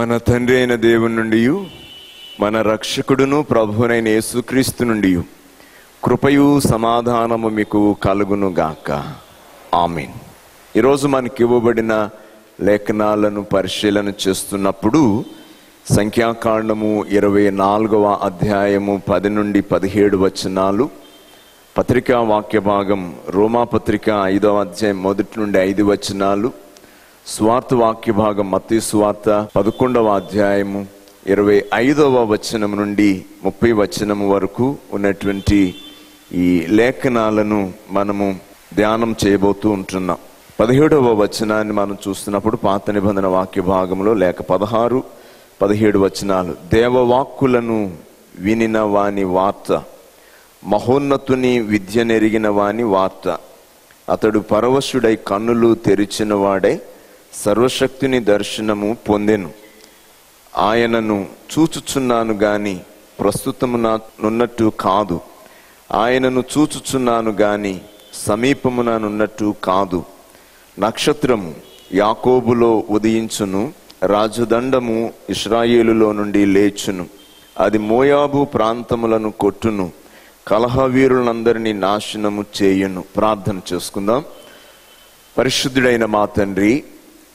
మన తండ్రి అయిన దేవుని నుండియు మన రక్షకుడును ప్రభువైన యేసుక్రీస్తు నుండియు కృపయు సమాధానము మీకు కలుగును గాక. ఆమేన్. ఈరోజు మనకి ఇవ్వబడిన లేఖనాలను పరిశీలన చేస్తున్నప్పుడు సంఖ్యాకాండము 24వ అధ్యాయము 10 నుండి 17 వచనాలు, పత్రికా వాక్య భాగం రోమాపత్రిక 5వ అధ్యాయం 1 నుండి 5 వచనాలు, స్వార్థ వాక్య భాగం మత్తయి సువార్త 11వ అధ్యాయము 25వ వచనం నుండి 30 వచనం వరకు ఉన్నటువంటి ఈ లేఖనాలను మనము ధ్యానం చేయబోతూ ఉంటున్నాం. 17వ వచనాన్ని మనం చూస్తున్నప్పుడు పాత నిబంధన వాక్య భాగంలో లేక 16, 17 వచనాలు, దేవవాక్కులను వినిన వాని వార్త, మహోన్నతుని విద్య నెరిగిన వాని వార్త, అతడు పరవశుడై కన్నులు తెరిచిన వాడై సర్వశక్తిని దర్శనము పొందెను, ఆయనను చూచుచున్నాను గాని ప్రస్తుతము నానున్నట్టు కాదు, ఆయనను చూచుచున్నాను గాని సమీపముననున్నట్టు కాదు, నక్షత్రము యాకోబులో ఉదయించును, రాజదండము ఇశ్రాయేలులో నుండి లేచును, అది మోయాబు ప్రాంతములను కొట్టును, కలహవీరులందరినీ నాశనము చేయును. ప్రార్థన చేసుకుందాం. పరిశుద్ధుడైన మా తండ్రి,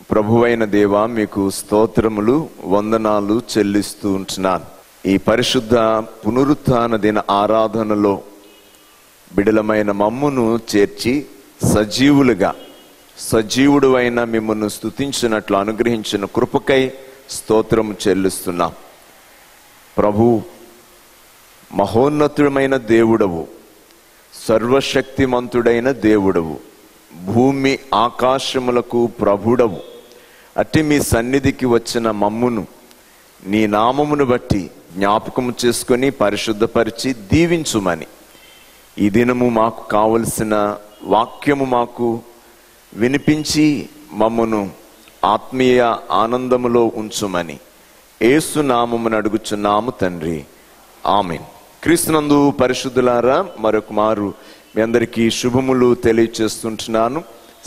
ప్రభువైన దేవా, మీకు స్తోత్రములు వందనాలు చెల్లిస్తూ ఉంటున్నాను. ఈ పరిశుద్ధ పునరుత్థాన దిన ఆరాధనలో బిడలమైన మమ్మును చేర్చి సజీవులుగా సజీవుడు అయిన మిమ్మల్ని స్తుతించినట్లు అనుగ్రహించిన కృపకై స్తోత్రము చెల్లిస్తున్నాం. ప్రభు, మహోన్నతుడమైన దేవుడవు, సర్వశక్తిమంతుడైన దేవుడవు, భూమి ఆకాశములకు ప్రభుడవు. అట్టి మీ సన్నిధికి వచ్చిన మమ్మును నీ నామమును బట్టి జ్ఞాపకము చేసుకొని పరిశుద్ధపరిచి దీవించుమని ఈ దినము మాకు కావలసిన వాక్యము మాకు వినిపించి మమ్మును ఆత్మీయ ఆనందములో ఉంచుమని యేసు నామమును అడుగుచున్నాము తండ్రి. ఆమేన్. క్రీస్తునందు పరిశుద్ధులారా, మరొక మారు మీ అందరికీ శుభములు తెలియచేస్తుంటున్నాను.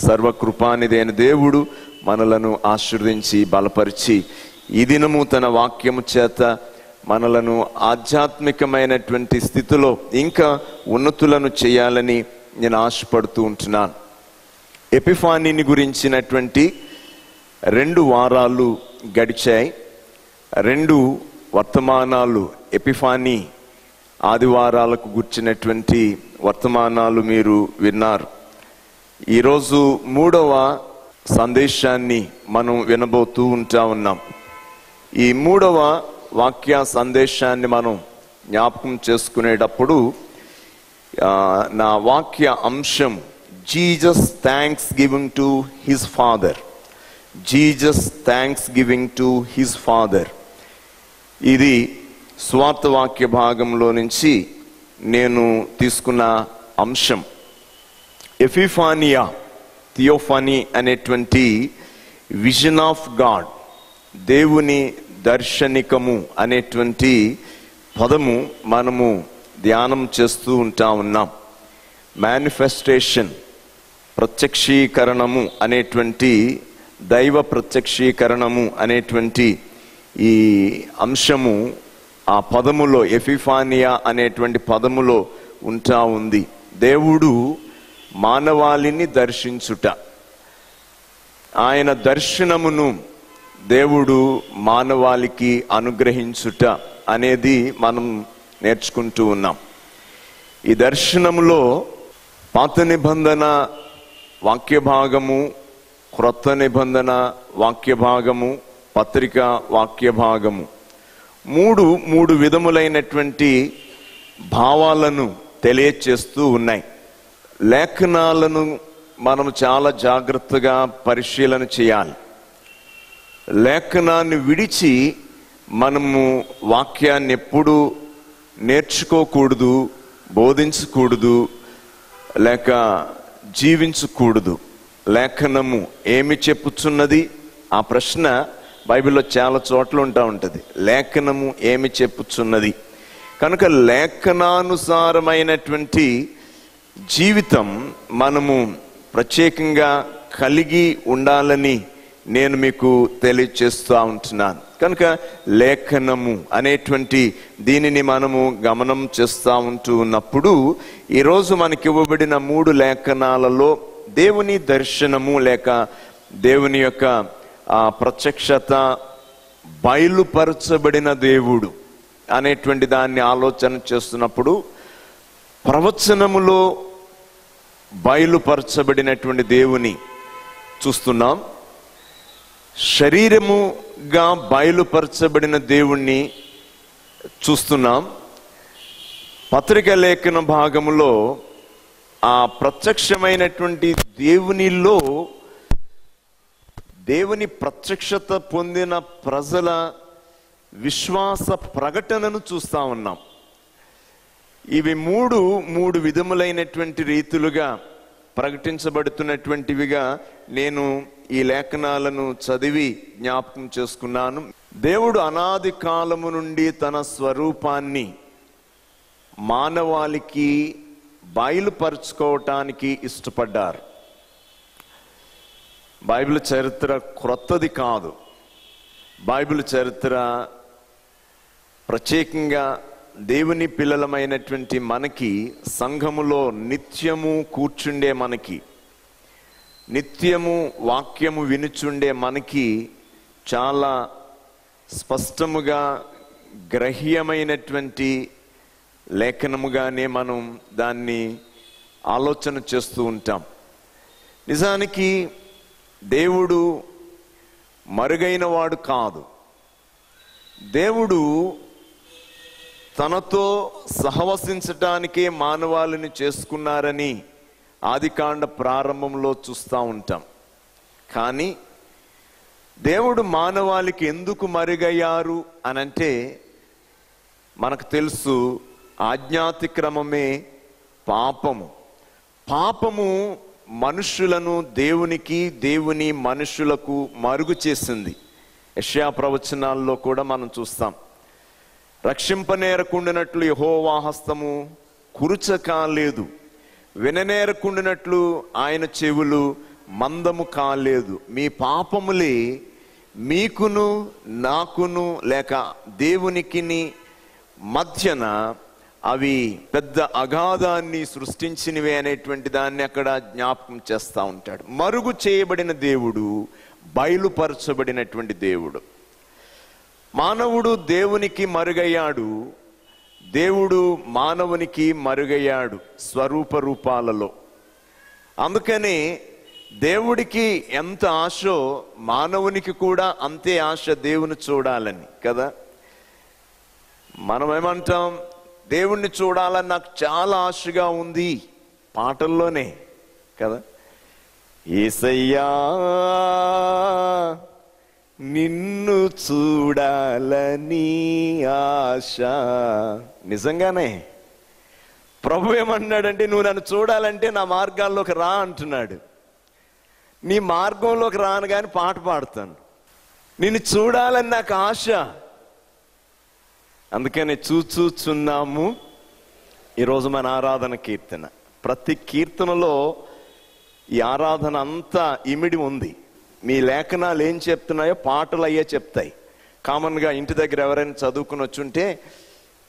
సర్వకృపానిదైన దేవుడు మనలను ఆశీర్వదించి బలపరిచి ఈ దినము తన వాక్యము చేత మనలను ఆధ్యాత్మికమైనటువంటి స్థితిలో ఇంకా ఉన్నతులను చేయాలని నేను ఆశపడుతూ ఉంటున్నాను. ఎపిఫానీని గురించినటువంటి 2 వారాలు గడిచాయి. 2 వర్తమానాలు, ఎపిఫానీ ఆదివారాలకు గుర్చినటువంటి వర్తమానాలు మీరు విన్నారు. ఈరోజు 3వ సందేశాన్ని మనం వినబోతూ ఉంటా ఉన్నాం. ఈ 3వ వాక్య సందేశాన్ని మనం జ్ఞాపకం చేసుకునేటప్పుడు నా వాక్య అంశం Jesus thanks giving to his father. Jesus thanks giving to his father. ఇది స్వార్థ వాక్య భాగంలో నుంచి నేను తీసుకున్న అంశం. ఎపిఫానియా, థియోఫనీ అనేటువంటి విజన్ ఆఫ్ గాడ్, దేవుని దర్శనికము అనేటువంటి పదము మనము ధ్యానం చేస్తూ ఉంటా ఉన్నాం. మేనిఫెస్టేషన్, ప్రత్యక్షీకరణము అనేటువంటి, దైవ ప్రత్యక్షీకరణము అనేటువంటి ఈ అంశము ఆ పదములో, ఎపిఫానియా అనేటువంటి పదములో ఉంటా ఉంది. దేవుడు మానవాళిని దర్శించుట, ఆయన దర్శనమును దేవుడు మానవాళికి అనుగ్రహించుట అనేది మనం నేర్చుకుంటూ ఉన్నాం. ఈ దర్శనములో పాత నిబంధన వాక్యభాగము, క్రొత్త నిబంధన వాక్యభాగము, పత్రిక వాక్యభాగము, మూడు విధములైనటువంటి భావాలను తెలియచేస్తూ ఉన్నాయి. లేఖనాలను మనం చాలా జాగ్రత్తగా పరిశీలన చేయాలి. లేఖనాన్ని విడిచి మనము వాక్యాన్ని ఎప్పుడూ నేర్చుకోకూడదు, బోధించకూడదు, లేక జీవించకూడదు. లేఖనము ఏమి చెప్పుచున్నది? ఆ ప్రశ్న బైబిల్లో చాలా చోట్ల ఉంటా ఉంటుంది. లేఖనము ఏమి చెప్పుచున్నది? కనుక లేఖనానుసారమైనటువంటి జీవితం మనము ప్రత్యేకంగా కలిగి ఉండాలని నేను మీకు తెలియచేస్తా ఉంటున్నాను. కనుక లేఖనము అనేటువంటి దీనిని మనము గమనం చేస్తూ ఉంటూ ఉన్నప్పుడు ఈరోజు మనకి ఇవ్వబడిన మూడు లేఖనాలలో దేవుని దర్శనము లేక దేవుని యొక్క ప్రత్యక్షత, బయలుపరచబడిన దేవుడు అనేటువంటి దాన్ని ఆలోచన చేస్తున్నప్పుడు ప్రవచనములో బయలుపరచబడినటువంటి దేవుని చూస్తున్నాం, శరీరముగా బయలుపరచబడిన దేవుణ్ణి చూస్తున్నాం. పత్రిక లేఖన భాగములో ఆ ప్రత్యక్షమైనటువంటి దేవునిలో దేవుని ప్రత్యక్షత పొందిన ప్రజల విశ్వాస ప్రకటనను చూస్తూ ఉన్నాం. ఇవి మూడు విధములైనటువంటి రీతులుగా ప్రకటించబడుతున్నటువంటివిగా నేను ఈ లేఖనాలను చదివి జ్ఞాపకం చేసుకున్నాను. దేవుడు అనాది కాలము నుండి తన స్వరూపాన్ని మానవాళికి బయలుపరుచుకోవటానికి ఇష్టపడ్డారు. బైబిల్ చరిత్ర క్రొత్తది కాదు. బైబిల్ చరిత్ర ప్రత్యేకంగా దేవుని పిల్లలమైనటువంటి మనకి, సంఘములో నిత్యము కూర్చుండే మనకి, నిత్యము వాక్యము వినుచుండే మనకి చాలా స్పష్టముగా గ్రహ్యమైనటువంటి లేఖనముగానే మనం దాన్ని ఆలోచన చేస్తూ ఉంటాం. నిజానికి దేవుడు మరుగైన వాడు కాదు. దేవుడు తనతో సహవసించటానికే మానవాళిని చేసుకున్నారని ఆదికాండ ప్రారంభంలో చూస్తూ ఉంటాం. కానీ దేవుడు మానవాళికి ఎందుకు మరుగయ్యారు అనంటే మనకు తెలుసు, ఆజ్ఞాతిక్రమమే పాపము. పాపము మనుష్యులను దేవునికి, దేవుని మనుష్యులకు మరుగు చేసింది. యెషయా ప్రవచనాల్లో కూడా మనం చూస్తాం, రక్షింపనేరకుండినట్లు యెహోవా హస్తము కురుచ కాలేదు, విననేరకుండినట్లు ఆయన చెవులు మందము కాలేదు, మీ పాపములే మీకును నాకును లేక దేవునికిని మధ్యన అవి పెద్ద అగాధాన్ని సృష్టించినవి అనేటువంటి దాన్ని అక్కడ జ్ఞాపకం చేస్తూ ఉంటాడు. మరుగు చేయబడిన దేవుడు, బయలుపరచబడినటువంటి దేవుడు. మానవుడు దేవునికి మరుగయ్యాడు, దేవుడు మానవునికి మరుగయ్యాడు స్వరూప రూపాలలో. అందుకనే దేవుడికి ఎంత ఆశో మానవునికి కూడా అంతే ఆశ దేవుని చూడాలని కదా. మనమేమంటాం, దేవుణ్ణి చూడాలని నాకు చాలా ఆశగా ఉంది, పాటల్లోనే కదా, యేసయ్యా నిన్ను చూడాలని ఆశ. నిజంగానే ప్రభు ఏమంటున్నాడంటే, నువ్వు నన్ను చూడాలంటే నా మార్గాల్లోకి రా అంటున్నాడు. నీ మార్గంలోకి రాను కానీ పాట పాడతాను, నిన్ను చూడాలని నాకు ఆశ, అందుకని చూచుచున్నాము. ఈరోజు మన ఆరాధన కీర్తన, ప్రతి కీర్తనలో ఈ ఆరాధన అంతా ఇమిడి ఉంది. మీ లేఖనాలు ఏం చెప్తున్నాయో పాటలు అయ్యే చెప్తాయి. కామన్గా ఇంటి దగ్గర ఎవరైనా చదువుకుని వచ్చుంటే,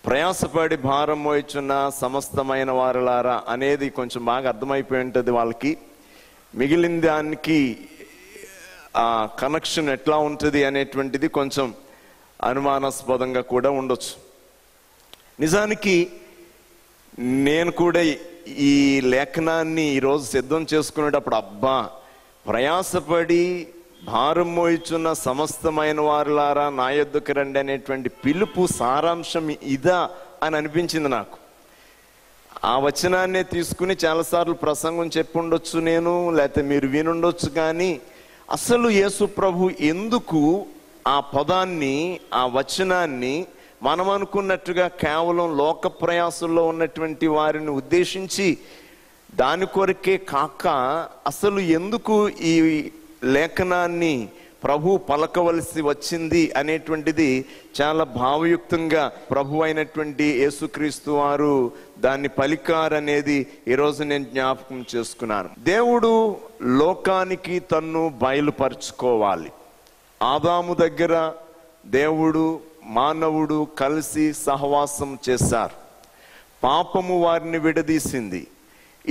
ప్రయాసపడి భారం మోయిచున్న సమస్తమైన వారలారా అనేది కొంచెం బాగా అర్థమైపోయి ఉంటుంది వాళ్ళకి. మిగిలిన దానికి కనెక్షన్ ఎట్లా ఉంటుంది అనేటువంటిది కొంచెం అనుమానాస్పదంగా కూడా ఉండొచ్చు. నిజానికి నేను కూడా ఈ లేఖనాన్ని ఈరోజు సిద్ధం చేసుకునేటప్పుడు, అబ్బా ప్రయాసపడి భారం మోయిచున్న సమస్తమైన వారులారా నా యొద్దకు రండి అనేటువంటి పిలుపు సారాంశం ఇదా అని అనిపించింది నాకు. ఆ వచనాన్నే తీసుకుని చాలాసార్లు ప్రసంగం చెప్పుండొచ్చు నేను, లేకపోతే మీరు వినుండొచ్చు. కానీ అసలు యేసు ప్రభు ఎందుకు ఆ పదాన్ని, ఆ వచనాన్ని మనం అనుకున్నట్టుగా కేవలం లోక ప్రయాసంలో ఉన్నటువంటి వారిని ఉద్దేశించి దాని కొరకే కాక, అసలు ఎందుకు ఈ లేఖనాన్ని ప్రభు పలకవలసి వచ్చింది అనేటువంటిది చాలా భావయుక్తంగా ప్రభు అయినటువంటి యేసుక్రీస్తు వారు దాన్ని పలికారనేది ఈరోజు నేను జ్ఞాపకం చేసుకున్నాను. దేవుడు లోకానికి తన్ను బయలుపరుచుకోవాలి. ఆదాము దగ్గర దేవుడు మానవుడు కలిసి సహవాసం చేశారు. పాపము వారిని విడదీసింది.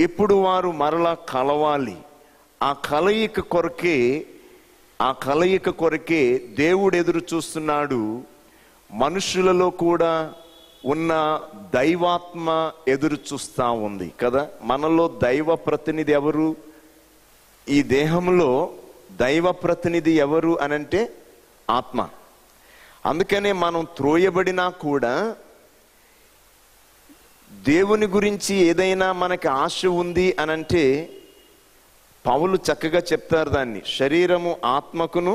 ఇప్పుడు వారు మరలా కలవాలి. ఆ కలయిక కొరకే దేవుడు ఎదురు చూస్తున్నాడు. మనుషులలో కూడా ఉన్న దైవాత్మ ఎదురు చూస్తూ ఉంది కదా. మనలో దైవ ప్రతినిధి ఎవరు? ఈ దేహంలో దైవ ప్రతినిధి ఎవరు అనంటే ఆత్మ. అందుకనే మనం త్రోయబడినా కూడా దేవుని గురించి ఏదైనా మనకి ఆశ ఉంది అనంటే పౌలు చక్కగా చెప్తారు దాన్ని. శరీరము ఆత్మకును,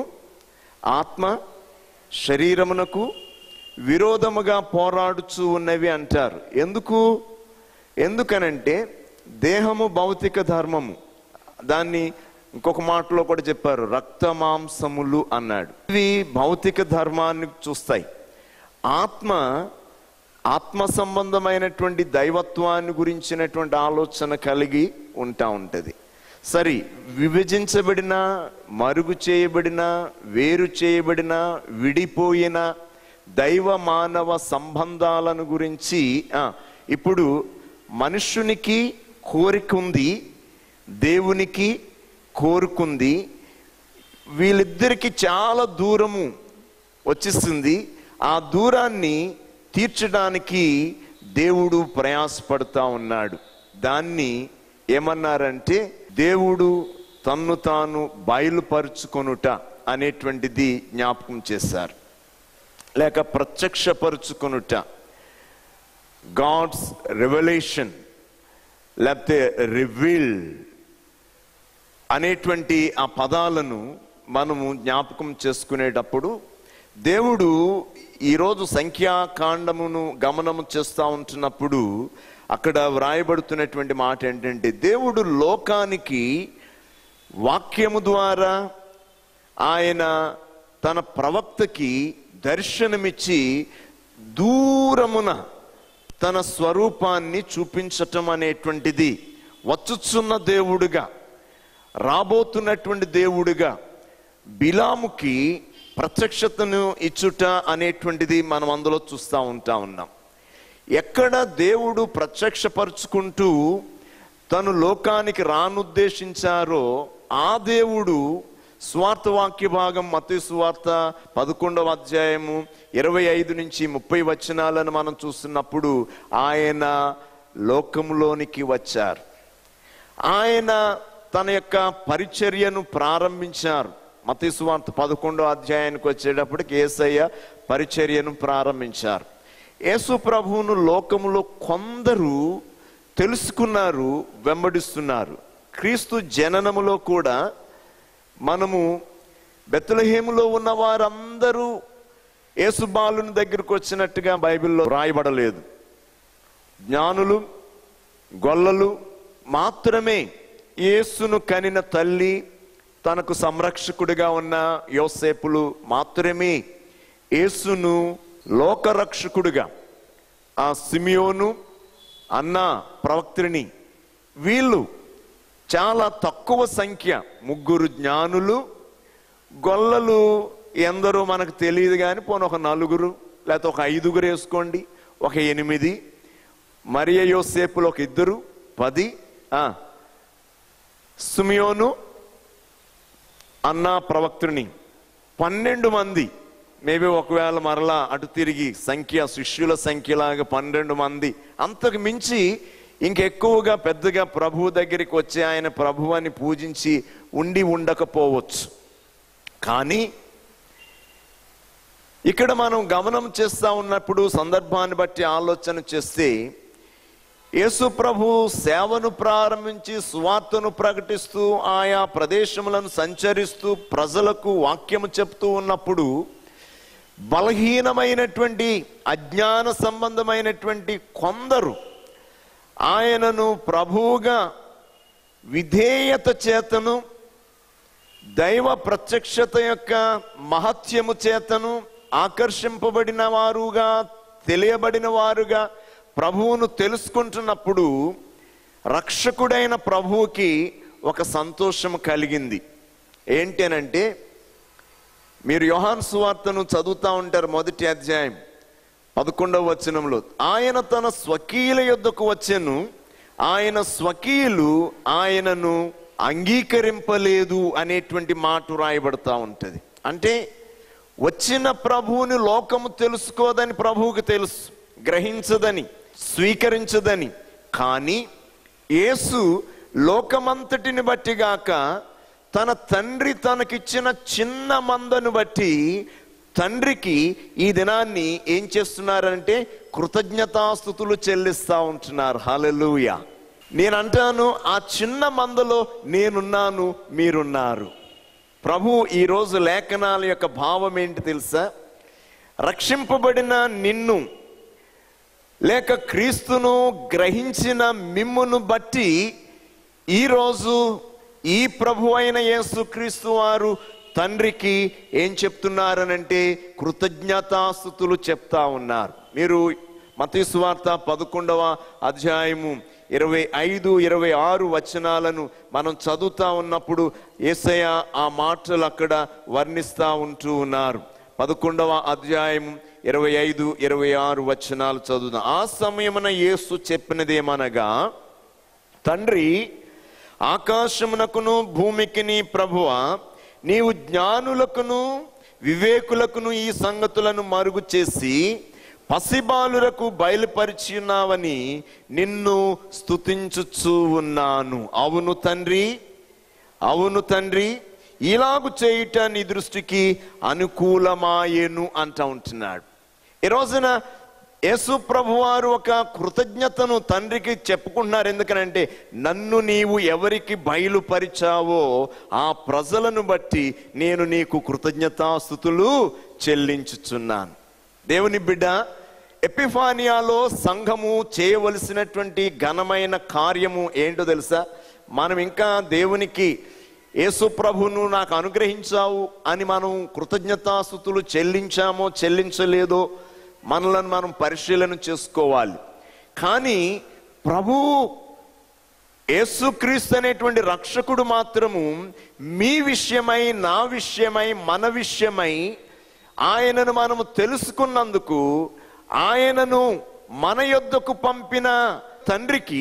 ఆత్మ శరీరమునకు విరోధముగా పోరాడుచు ఉన్నవి అంటారు. ఎందుకనంటే దేహము భౌతిక ధర్మము, దాన్ని ఇంకొక మాటలో కూడా చెప్పారు, రక్త మాంసములు అన్నాడు. ఇవి భౌతిక ధర్మాన్ని చూస్తాయి. ఆత్మ సంబంధమైనటువంటి దైవత్వాన్ని గురించినటువంటి ఆలోచన కలిగి ఉంటుంది. సరే, విభజించబడిన, మరుగు చేయబడిన, వేరు చేయబడిన, విడిపోయిన దైవ మానవ సంబంధాలను గురించి ఇప్పుడు మనుష్యునికి కోరికుంది, దేవునికి కోరుకుంది, వీళ్ళిద్దరికి చాలా దూరము వచ్చేసింది. ఆ దూరాన్ని తీర్చడానికి దేవుడు ప్రయాసపడుతూ ఉన్నాడు. దాన్ని ఏమన్నారంటే దేవుడు తన్ను తాను బయలుపరుచుకొనుట అనేటువంటిది జ్ఞాపకం చేశారు, లేక ప్రత్యక్షపరుచుకొనుట, గాడ్స్ రివలేషన్ లేకపోతే రివీల్ అనేటువంటి ఆ పదాలను మనము జ్ఞాపకం చేసుకునేటప్పుడు దేవుడు ఈరోజు సంఖ్యాకాండమును గమనము చేస్తూ ఉంటున్నప్పుడు అక్కడ వ్రాయబడుతున్నటువంటి మాట ఏంటంటే దేవుడు లోకానికి వాక్యము ద్వారా ఆయన తన ప్రవక్తకి దర్శనమిచ్చి దూరమున తన స్వరూపాన్ని చూపించటం అనేటువంటిది, వచ్చుచున్న దేవుడుగా, రాబోతున్నటువంటి దేవుడుగా బిలాముకి ప్రత్యక్షతను ఇచ్చుట అనేటువంటిది మనం అందులో చూస్తూ ఉన్నాం. ఎక్కడ దేవుడు ప్రత్యక్షపరుచుకుంటూ తను లోకానికి రానుద్దేశించారో ఆ దేవుడు స్వార్థవాక్య భాగం మత్తయి సువార్త 11వ అధ్యాయము 25 నుంచి 30 వచనాలను మనం చూస్తున్నప్పుడు ఆయన లోకంలోనికి వచ్చారు. ఆయన తన యొక్క పరిచర్యను ప్రారంభించారు. మత్తయి సువార్త 11వ అధ్యాయానికి వచ్చేటప్పటికి యేసయ్య పరిచర్యను ప్రారంభించారు. యేసు ప్రభువును లోకములో కొందరు తెలుసుకున్నారు, వెంబడిస్తున్నారు. క్రీస్తు జననములో కూడా మనము బెత్లెహేములో ఉన్న వారందరూ యేసు బాలుని దగ్గరకు వచ్చినట్టుగా బైబిల్లో రాయబడలేదు. జ్ఞానులు, గొల్లలు మాత్రమే యేసును కనిన తల్లి, తనకు సంరక్షకుడిగా ఉన్న యోసేపులు మాత్రమే యేసును లోకరక్షకుడుగా, ఆ సిమియోను, అన్నా ప్రవక్త్రిని, వీళ్ళు చాలా తక్కువ సంఖ్య, 3 జ్ఞానులు, గొల్లలు ఎందరో మనకు తెలియదు కానీ పోనీ ఒక 4 లేకపోతే ఒక 5 వేసుకోండి, ఒక 8, మరియ యోసేపులు ఒక 2, 10, సిమియోను, అన్నా ప్రవక్త్రిని, 12 మంది. మేబీ ఒకవేళ మరలా అటు తిరిగి సంఖ్య, శిష్యుల సంఖ్యలాగా 12 మంది. అంతకు మించి ఇంకెక్కువగా పెద్దగా ప్రభువు దగ్గరికి వచ్చి ఆయన ప్రభువాన్ని పూజించి ఉండి ఉండకపోవచ్చు. కానీ ఇక్కడ మనం గమనం చేస్తూ ఉన్నప్పుడు సందర్భాన్ని బట్టి ఆలోచన చేస్తే యేసు ప్రభు సేవను ప్రారంభించి సువార్తను ప్రకటిస్తూ ఆయా ప్రదేశములను సంచరిస్తూ ప్రజలకు వాక్యము చెప్తూ ఉన్నప్పుడు బలహీనమైనటువంటి, అజ్ఞాన సంబంధమైనటువంటి కొందరు ఆయనను ప్రభువుగా విధేయత చేతను దైవ ప్రత్యక్షత యొక్క మహత్యము చేతను ఆకర్షింపబడిన వారుగా తెలియబడిన వారుగా ప్రభువును తెలుసుకుంటున్నప్పుడు రక్షకుడైన ప్రభువుకి ఒక సంతోషం కలిగింది. ఏంటనంటే మీరు యోహాను సువార్తను చదువుతూ ఉంటారు, మొదటి అధ్యాయం 11వ వచనంలో ఆయన తన స్వకీయుల యొద్దకు వచ్చెను, ఆయన స్వకీయులు ఆయనను అంగీకరింపలేదు అనేటువంటి మాట రాయబడతా ఉంటుంది. అంటే వచ్చిన ప్రభువుని లోకము తెలుసుకోదని ప్రభువుకి తెలుసు, గ్రహించదని, స్వీకరించదని. కానీ యేసు లోకమంతటిని బట్టిగాక తన తండ్రి తనకిచ్చిన చిన్న మందను బట్టి తండ్రికి ఈ దినాన్ని ఏం చేస్తున్నారంటే కృతజ్ఞతాస్తుతులు చెల్లిస్తూ ఉంటున్నారు. హల్లెలూయా. నేనంటాను, ఆ చిన్న మందలో నేనున్నాను, మీరున్నారు. ప్రభు ఈరోజు లేఖనాల యొక్క భావం ఏంటి తెలుసా? రక్షింపబడిన నిన్ను లేక క్రీస్తును గ్రహించిన మిమ్మును బట్టి ఈరోజు ఈ ప్రభు అయిన యేసుక్రీస్తు వారు తండ్రికి ఏం చెప్తున్నారనంటే కృతజ్ఞతాస్తుతులు చెప్తా ఉన్నారు. మీరు మత్తయి సువార్త 11వ అధ్యాయము 25, 26 వచనాలను మనం చదువుతా ఉన్నప్పుడు యేసయ్య ఆ మాటలు అక్కడ వర్ణిస్తూ ఉంటూ ఉన్నారు. 11వ అధ్యాయం 25, 26 వచనాలు చదువుదాం. ఆ సమయమున యేసు చెప్పినదేమనగా, తండ్రి, ఆకాశమునకును భూమికిని ప్రభువా, నీవు జ్ఞానులకును వివేకులకును ఈ సంగతులను మరుగు చేసి పసిబాలులకు బయలుపరిచినావని నిన్ను స్తుతించుచూ ఉన్నాను. అవును తండ్రి ఇలాగు చేయుట నీ దృష్టికి అనుకూలమాయేను అంటూ ఉంటున్నాడు. ఈ రోజున యేసు ప్రభువారు ఒక కృతజ్ఞతను తండ్రికి చెప్పుకుంటున్నారు. ఎందుకనంటే నన్ను నీవు ఎవరికి బయలుపరిచావో ఆ ప్రజలను బట్టి నేను నీకు కృతజ్ఞతాస్తుతులు చెల్లించుచున్నాను. దేవుని బిడ్డ, ఎపిఫానియాలో సంఘము చేయవలసినటువంటి ఘనమైన కార్యము ఏంటో తెలుసా? మనం ఇంకా దేవునికి యేసు ప్రభువును నాకు అనుగ్రహించావు అని మనం కృతజ్ఞతాస్తుతులు చెల్లించామో చెల్లించలేదో మనలను మనం పరిశీలన చేసుకోవాలి. కానీ ప్రభు యేసుక్రీస్తు అనేటువంటి రక్షకుడు మాత్రము మీ విషయమై, నా విషయమై, మన విషయమై ఆయనను మనము తెలుసుకున్నందుకు ఆయనను మన యొద్దకు పంపిన తండ్రికి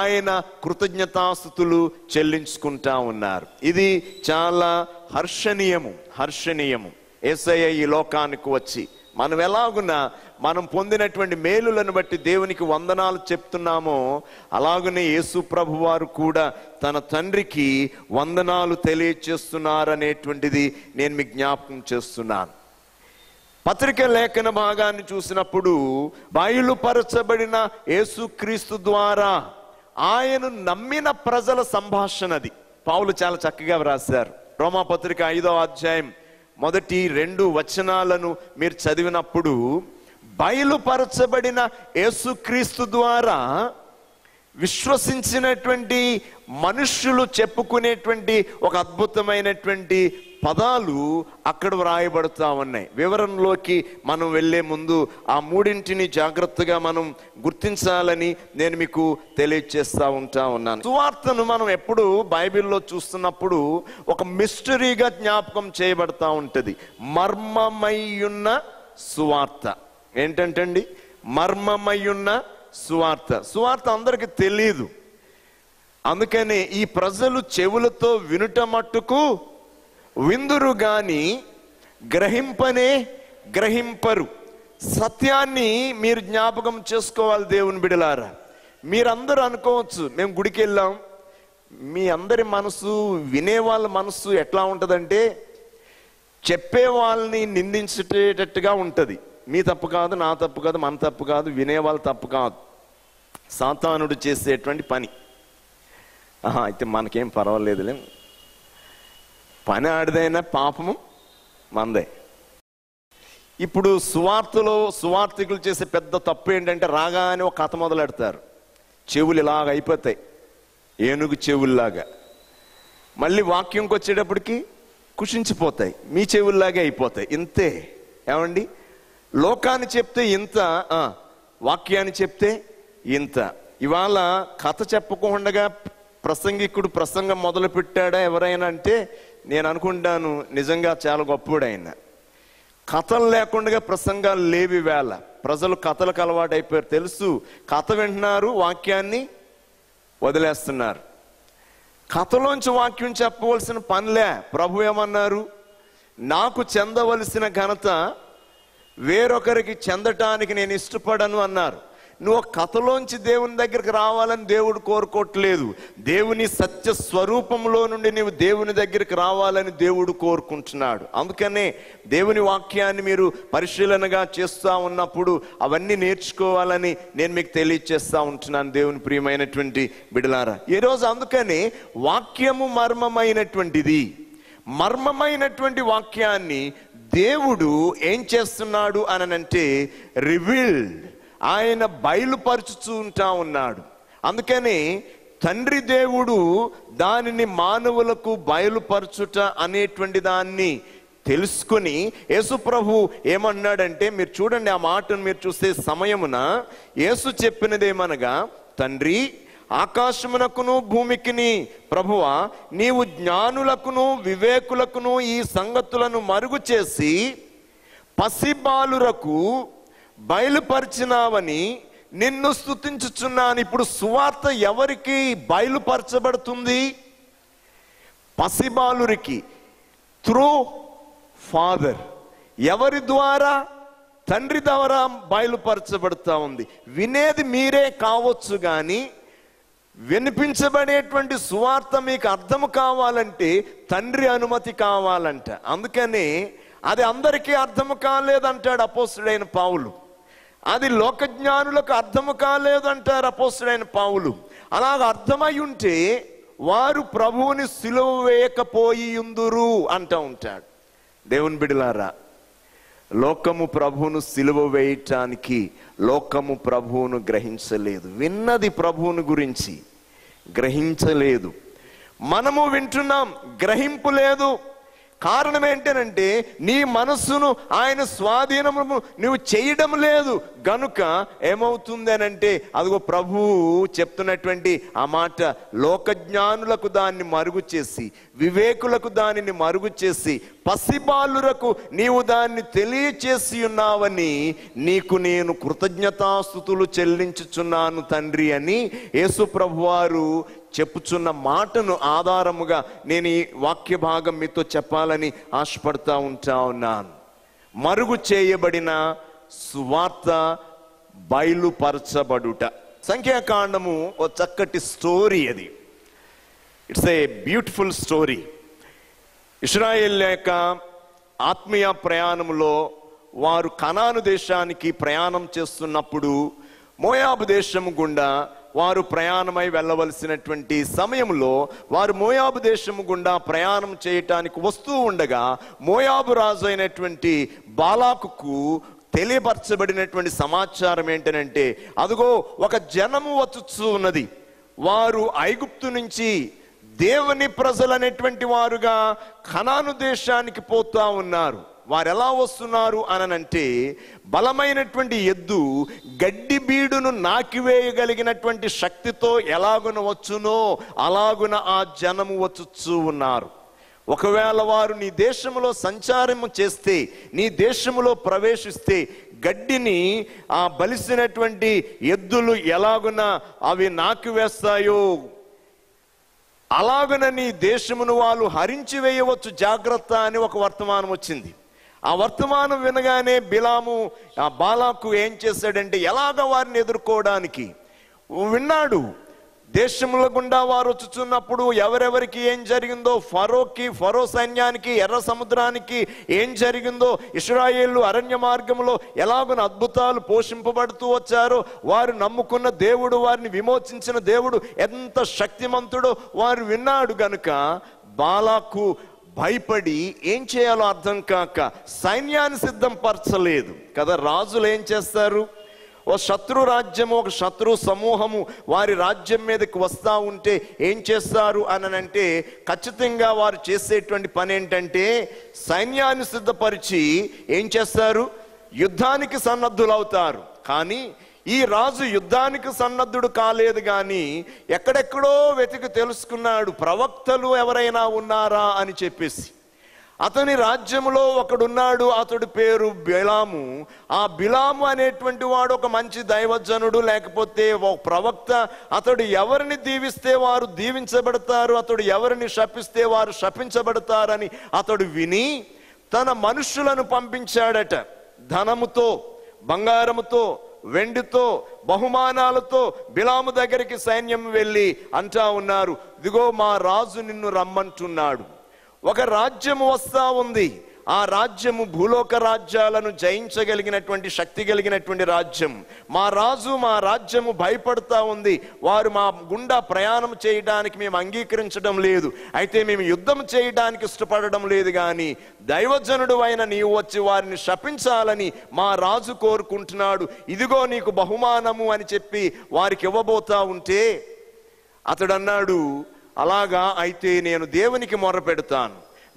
ఆయన కృతజ్ఞతాస్తుతులు చెల్లించుకుంటా ఉన్నారు. ఇది చాలా హర్షణీయము. యేసయ్య ఈ లోకానికి వచ్చి మనం ఎలాగున్నా మనం పొందినటువంటి మేలులను బట్టి దేవునికి వందనాలు చెప్తున్నామో అలాగనే యేసు ప్రభు వారు కూడా తన తండ్రికి వందనాలు తెలియచేస్తున్నారనేటువంటిది నేను మీకు జ్ఞాపకం చేస్తున్నాను. పత్రిక లేఖన భాగాన్ని చూసినప్పుడు బయలుపరచబడిన యేసుక్రీస్తు ద్వారా ఆయనను నమ్మిన ప్రజల సంభాషణ అది పౌలు చాలా చక్కగా వ్రాశారు. రోమాపత్రిక 5వ అధ్యాయం 1, 2 వచనాలను మీరు చదివినప్పుడు బయలుపరచబడిన యేసుక్రీస్తు ద్వారా విశ్వసించినటువంటి మనుష్యులు చెప్పుకునేటువంటి ఒక అద్భుతమైనటువంటి పదాలు అక్కడ వ్రాయబడుతూ ఉన్నాయి. వివరణలోకి మనం వెళ్ళే ముందు ఆ మూడింటిని జాగ్రత్తగా మనం గుర్తించాలని నేను మీకు తెలియజేస్తూ ఉంటా ఉన్నాను. సువార్తను మనం ఎప్పుడు బైబిల్లో చూస్తున్నప్పుడు ఒక మిస్టరీగా జ్ఞాపకం చేయబడతా ఉంటుంది. మర్మమయ్యున్న సువార్త ఏంటంటండి? మర్మమయ్యున్న సువార్త అందరికీ తెలియదు. అందుకనే ఈ ప్రజలు చెవులతో వినుట మట్టుకు విందురు గాని గ్రహింపరు. సత్యాన్ని మీరు జ్ఞాపకం చేసుకోవాలి దేవుని బిడలారా. మీరందరూ అనుకోవచ్చు, మేము గుడికి వెళ్ళాం. మీ అందరి మనసు, వినేవాళ్ళ మనసు ఎట్లా ఉంటుందంటే చెప్పేవాళ్ళని నిందించేటట్టుగా ఉంటుంది. మీ తప్పు కాదు, నా తప్పు కాదు, మన తప్పు కాదు, వినేవాళ్ళ తప్పు కాదు. సాతానుడు చేసేటువంటి పని. అయితే మనకేం పర్వాలేదులే, పని ఆడిదైనా పాపము మందే. ఇప్పుడు సువార్థికులు చేసే పెద్ద తప్పు ఏంటంటే రాగానే ఒక కథ మొదలెడతారు. చెవులు ఇలాగ అయిపోతాయి, ఏనుగు చెవుల్లాగా. మళ్ళీ వాక్యంకి వచ్చేటప్పటికి కుషించిపోతాయి, మీ చెవుల్లాగే అయిపోతాయి. ఇంతే ఏమండి, లోకాన్ని చెప్తే ఇంత, వాక్యాన్ని చెప్తే ఇంత. ఇవాళ కథ చెప్పకుండా ప్రసంగికుడు ప్రసంగం మొదలు పెట్టాడా ఎవరైనా అంటే నేను అనుకుంటాను నిజంగా చాలా గొప్పవాడు ఆయన. కథలు లేకుండా ప్రసంగాలు లేవి వేళ, ప్రజలు కథలకు అలవాటు అయిపోయారు. తెలుసు, కథ వింటున్నారు, వాక్యాన్ని వదిలేస్తున్నారు. కథలోంచి వాక్యం చెప్పవలసిన పనిలే. ప్రభు ఏమన్నారు, నాకు చెందవలసిన ఘనత వేరొకరికి చెందటానికి నేను ఇష్టపడను అన్నారు. నువ్వు కథలోంచి దేవుని దగ్గరికి రావాలని దేవుడు కోరుకోవట్లేదు, దేవుని సత్య స్వరూపంలో నుండి నీవు దేవుని దగ్గరికి రావాలని దేవుడు కోరుకుంటున్నాడు. అందుకనే దేవుని వాక్యాన్ని మీరు పరిశీలనగా చేస్తూ ఉన్నప్పుడు అవన్నీ నేర్చుకోవాలని నేను మీకు తెలియచేస్తూ ఉంటున్నాను దేవుని ప్రియమైనటువంటి బిడలారా ఈరోజు. అందుకని వాక్యము మర్మమైనటువంటిది. మర్మమైనటువంటి వాక్యాన్ని దేవుడు ఏం చేస్తున్నాడు అనంటే రివీల్డ్, ఆయన బయలుపరుచుతూ ఉంటా ఉన్నాడు. అందుకని తండ్రి దేవుడు దానిని మానవులకు బయలుపరచుట అనేటువంటి దాన్ని తెలుసుకుని యేసు ప్రభు ఏమన్నాడంటే, మీరు చూడండి ఆ మాటను మీరు చూస్తే సమయమున యేసు చెప్పినదేమనగా, తండ్రి ఆకాశమునకును భూమికిని ప్రభువా నీవు జ్ఞానులకును వివేకులకును ఈ సంగతులను మరుగు చేసి పసిబాలురకు బయలుపరిచినావని నిన్ను స్తుతించుచున్నాను. ఇప్పుడు సువార్త ఎవరికి బయలుపరచబడుతుంది? పసిబాలురికి, త్రూ ఫాదర్. ఎవరి ద్వారా? తండ్రి ద్వారా బయలుపరచబడుతూ ఉంది. వినేది మీరే కావచ్చు, కానీ వినిపించబడేటువంటి సువార్త మీకు అర్థం కావాలంటే తండ్రి అనుమతి కావాలంట. అందుకనే అది అందరికీ అర్థము కాలేదంటాడు అపోస్తుడైన పౌలు. అది లోకజ్ఞానులకు అర్థము కాలేదంటారు అపోస్తుడైన పౌలు. అలాగ అర్థమై ఉంటే వారు ప్రభువుని సిలువ వేయకపోయి ఉందురు అంటూ ఉంటాడు. దేవుని బిడ్డలారా, లోకము ప్రభువును సిలువ వేయటానికి, లోకము ప్రభువును గ్రహించలేదు. విన్నది ప్రభువును గురించి గ్రహించలేదు. మనము వింటున్నాం, గ్రహింపు లేదు. కారణం ఏంటనంటే నీ మనస్సును ఆయన స్వాధీనము నువ్వు చేయడం లేదు. గనుక ఏమవుతుంది అనంటే అదిగో ప్రభువు చెప్తున్నటువంటి ఆ మాట, లోకజ్ఞానులకు దాన్ని మరుగు చేసి, వివేకులకు దానిని మరుగు చేసి, పసిబాలురకు నీవు దాన్ని తెలియచేసి ఉన్నావని నీకు నేను కృతజ్ఞతాస్తుతులు చెల్లించుచున్నాను తండ్రి అని యేసు ప్రభువారు చెప్పుచున్న మాటను ఆధారముగా నేను ఈ వాక్య భాగం మీతో చెప్పాలని ఆశపడతా ఉంటా ఉన్నాను. మరుగు చేయబడిన సువార్త బయలుపరచబడుట. సంఖ్యాకాండము ఓ చక్కటి స్టోరీ. అది ఇట్స్ ఏ బ్యూటిఫుల్ స్టోరీ. ఇశ్రాయేల్ యొక్క ఆత్మీయ ప్రయాణంలో వారు కనాను దేశానికి ప్రయాణం చేస్తున్నప్పుడు మోయాబు దేశము గుండా వారు ప్రయాణమై వెళ్ళవలసినటువంటి సమయంలో వారు మోయాబు దేశము గుండా ప్రయాణం చేయటానికి వస్తూ ఉండగా మోయాబు రాజు అయినటువంటి బాలాకుకు తెలియపరచబడినటువంటి సమాచారం ఏంటనంటే, అదిగో ఒక జనము వచ్చుచూ ఉన్నది, వారు ఐగుప్తు నుంచి దేవుని ప్రజలనేటువంటి వారుగా కనాను దేశానికి పోతా ఉన్నారు. వారు ఎలా వస్తున్నారు అనంటే బలమైనటువంటి ఎద్దు గడ్డి బీడును నాకివేయగలిగినటువంటి శక్తితో ఎలాగున వచ్చునో అలాగున ఆ జనము వచ్చుచూ ఉన్నారు. ఒకవేళ వారు నీ దేశంలో సంచారము చేస్తే, నీ దేశంలో ప్రవేశిస్తే గడ్డిని ఆ బలిసినటువంటి ఎద్దులు ఎలాగున అవి నాకివేస్తాయో అలాగున నీ దేశమును వాళ్ళు హరించి వేయవచ్చు, జాగ్రత్త అని ఒక వర్తమానం వచ్చింది. ఆ వర్తమానం వినగానే బిలాము ఆ బాలాకు ఏం చేశాడంటే ఎలాగ వారిని ఎదుర్కోవడానికి విన్నాడు. దేశముల గుండా వారు వచ్చుచున్నప్పుడు ఎవరెవరికి ఏం జరిగిందో, ఫరోకి, ఫరో సైన్యానికి, ఎర్ర సముద్రానికి ఏం జరిగిందో, ఇశ్రాయేలు అరణ్య మార్గంలో ఎలాగున అద్భుతాలు పోషింపబడుతూ వచ్చారో, వారు నమ్ముకున్న దేవుడు, వారిని విమోచించిన దేవుడు ఎంత శక్తిమంతుడో వారు విన్నాడు. గనుక బాలాకు భయపడి ఏం చేయాలో అర్థం కాక సైన్యాన్ని సిద్ధం పరచలేదు కదా. రాజులు ఏం చేస్తారు, ఓ శత్రు రాజ్యము, ఒక శత్రు సమూహము వారి రాజ్యం మీదకి వస్తూ ఉంటే ఏం చేస్తారు అని అంటే, ఖచ్చితంగా వారు చేసేటువంటి పని ఏంటంటే సైన్యాన్ని సిద్ధపరిచి ఏం చేస్తారు, యుద్ధానికి సన్నద్ధులవుతారు. కానీ ఈ రాజు యుద్ధానికి సన్నద్ధుడు కాలేదు, కానీ ఎక్కడెక్కడో వెతికి తెలుసుకున్నాడు ప్రవక్తలు ఎవరైనా ఉన్నారా అని చెప్పేసి. అతని రాజ్యంలో ఒకడున్నాడు, అతడి పేరు బిలాము. ఆ బిలాము అనేటువంటి వాడు ఒక మంచి దైవజనుడు, లేకపోతే ఒక ప్రవక్త. అతడు ఎవరిని దీవిస్తే వారు దీవించబడతారు, అతడు ఎవరిని శపిస్తే వారు శపించబడతారని అతడు విని తన మనుషులను పంపించాడట. ధనముతో, బంగారముతో, వెండితో, బహుమానాలతో బిలాము దగ్గరికి సైన్యం వెళ్ళి అంటా ఉన్నారు, ఇదిగో మా రాజు నిన్ను రమ్మంటున్నాడు. ఒక రాజ్యము వస్తా ఉంది, ఆ రాజ్యము భూలోక రాజ్యాలను జయించగలిగినటువంటి శక్తి కలిగినటువంటి రాజ్యం. మా రాజు, మా రాజ్యము భయపడతా ఉంది, వారు మా గుండా ప్రయాణం చేయడానికి మేము అంగీకరించడం లేదు, అయితే మేము యుద్ధం చేయడానికి ఇష్టపడడం లేదు, కానీ దైవజనుడు అయిన నీవు వచ్చి వారిని శపించాలని మా రాజు కోరుకుంటున్నాడు, ఇదిగో నీకు బహుమానము అని చెప్పి వారికి ఇవ్వబోతా ఉంటే అతడు అన్నాడు, అలాగా, అయితే నేను దేవునికి మొరపెడతాను,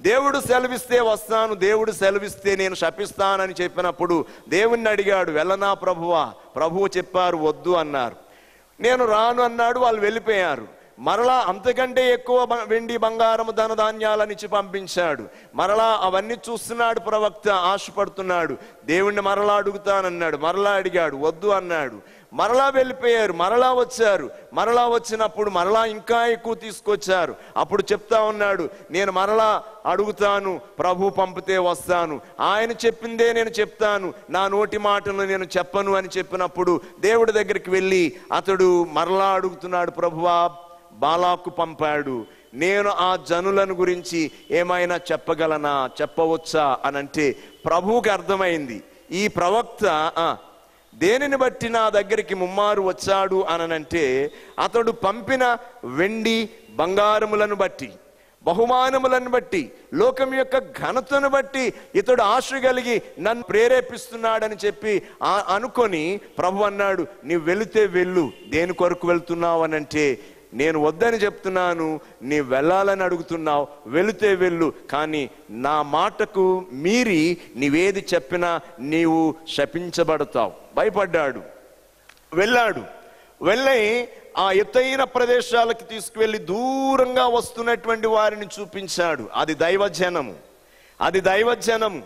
దేవుడు సెలవిస్తే వస్తాను, దేవుడు సెలవిస్తే నేను శపిస్తానని చెప్పినప్పుడు దేవుణ్ణి అడిగాడు, వెళ్ళనా ప్రభువా? ప్రభువు చెప్పారు, వద్దు అన్నారు. నేను రాను అన్నాడు, వాళ్ళు వెళ్ళిపోయారు. మరలా అంతకంటే ఎక్కువ వెండి, బంగారము, ధనధాన్యాలనిచ్చి పంపించాడు. మరలా అవన్నీ చూస్తున్నాడు ప్రవక్త, ఆశపడుతున్నాడు, దేవుణ్ణి మరలా అడుగుతానన్నాడు, మరలా అడిగాడు, వద్దు అన్నాడు. మరలా వెళ్ళిపోయారు, మరలా వచ్చారు, మరలా వచ్చినప్పుడు మరలా ఇంకా ఎక్కువ తీసుకొచ్చారు. అప్పుడు చెప్తా ఉన్నాడు, నేను మరలా అడుగుతాను, ప్రభు పంపితే వస్తాను, ఆయన చెప్పిందే నేను చెప్తాను, నా నోటి మాటను నేను చెప్పను అని చెప్పినప్పుడు దేవుడి దగ్గరికి వెళ్ళి అతడు మరలా అడుగుతున్నాడు, ప్రభువా, బాలాకు పంపాడు, నేను ఆ జనులను గురించి ఏమైనా చెప్పగలనా, చెప్పవచ్చా అని అంటే ప్రభువుకి అర్థమైంది, ఈ ప్రవక్త దేనిని బట్టి నా దగ్గరికి ముమ్మారు వచ్చాడు అనంటే అతడు పంపిన వెండి బంగారములను బట్టి, బహుమానములను బట్టి, లోకం యొక్క ఘనతను బట్టి ఇతడు ఆశ కలిగి నన్ను ప్రేరేపిస్తున్నాడని చెప్పి అనుకొని ప్రభు అన్నాడు, నీవు వెళితే వెళ్ళు, దేని కొరకు వెళ్తున్నావు అనంటే, నేను వద్దని చెప్తున్నాను, నీ వెళ్ళాలని అడుగుతున్నావు, వెళితే వెళ్ళు, కానీ నా మాటకు మీరి నీవేది చెప్పినా నీవు శపించబడతావు. భయపడ్డాడు, వెళ్ళాడు. వెళ్ళి ఆ ఎత్తైన ప్రదేశాలకు తీసుకువెళ్ళి దూరంగా వస్తున్నటువంటి వారిని చూపించాడు. అది దైవజనము, అది దైవజనము,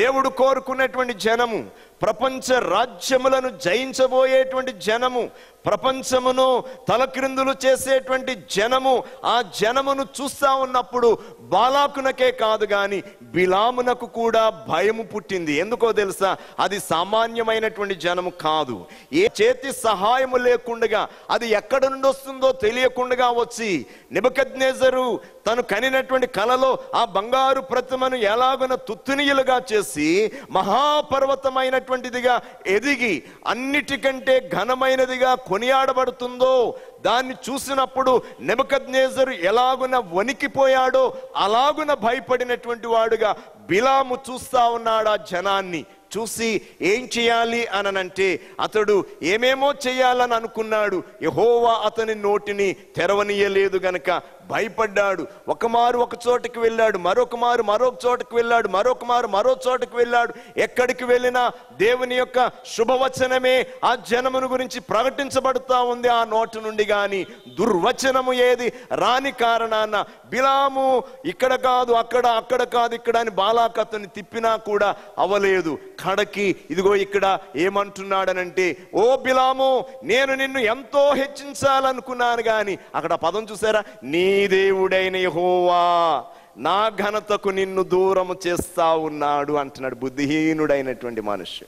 దేవుడు కోరుకున్నటువంటి జనము, ప్రపంచ రాజ్యములను జయించబోయేటువంటి జనము, ప్రపంచమును తలక్రిందులు చేసేటువంటి జనము. ఆ జనమును చూస్తా ఉన్నప్పుడు బాలాకునకే కాదు కానీ బిలామునకు కూడా భయము పుట్టింది. ఎందుకో తెలుసా, అది సామాన్యమైనటువంటి జనము కాదు. ఏ చేతి సహాయము లేకుండా, అది ఎక్కడ నుండి వస్తుందో తెలియకుండా వచ్చి నెబుకద్నెజరు తను కనినటువంటి కలలో ఆ బంగారు ప్రతిమను ఎలాగున తుత్తునియలుగా చేసి మహాపర్వతమైన టువంటిదిగా ఎదిగి అన్నిటికంటే ఘనమైనదిగా కొనియాడబడుతుందో దాన్ని చూసినప్పుడు నెబుకద్నెజరు ఎలాగున వణికిపోయాడో అలాగున భయపడినటువంటి వాడుగా బిలాము చూస్తా ఉన్నాడు. ఆ జనాన్ని చూసి ఏం చేయాలి అనంటే అతడు ఏమేమో చేయాలని అనుకున్నాడు, యెహోవా అతని నోటిని తెరవనీయలేదు గనక భయపడ్డాడు. ఒకమారు ఒక చోటకి వెళ్ళాడు, మరొకమారు మరొక చోటకి వెళ్ళాడు, మరొకమారు మరో చోటకి వెళ్ళాడు. ఎక్కడికి వెళ్ళినా దేవుని యొక్క శుభవచనమే ఆ జనమును గురించి ప్రకటించబడుతూ ఉంది ఆ నోటి నుండి, కానీ దుర్వచనము ఏది రాని కారణాన బిలాము ఇక్కడ కాదు అక్కడ, అక్కడ కాదు ఇక్కడ అని బాలాకు అతన్ని తిప్పినా కూడా అవ్వలేదు. కడకి ఇదిగో ఇక్కడ ఏమంటున్నాడనంటే, ఓ బిలాము, నేను నిన్ను ఎంతో హెచ్చించాలనుకున్నాను, కానీ అక్కడ పదం చూసారా, నీ దేవుడైన యెహోవా నా ఘనతకు నిన్ను దూరము చేస్తా ఉన్నాడు అంటున్నాడు. బుద్ధిహీనుడైనటువంటి మనిషి.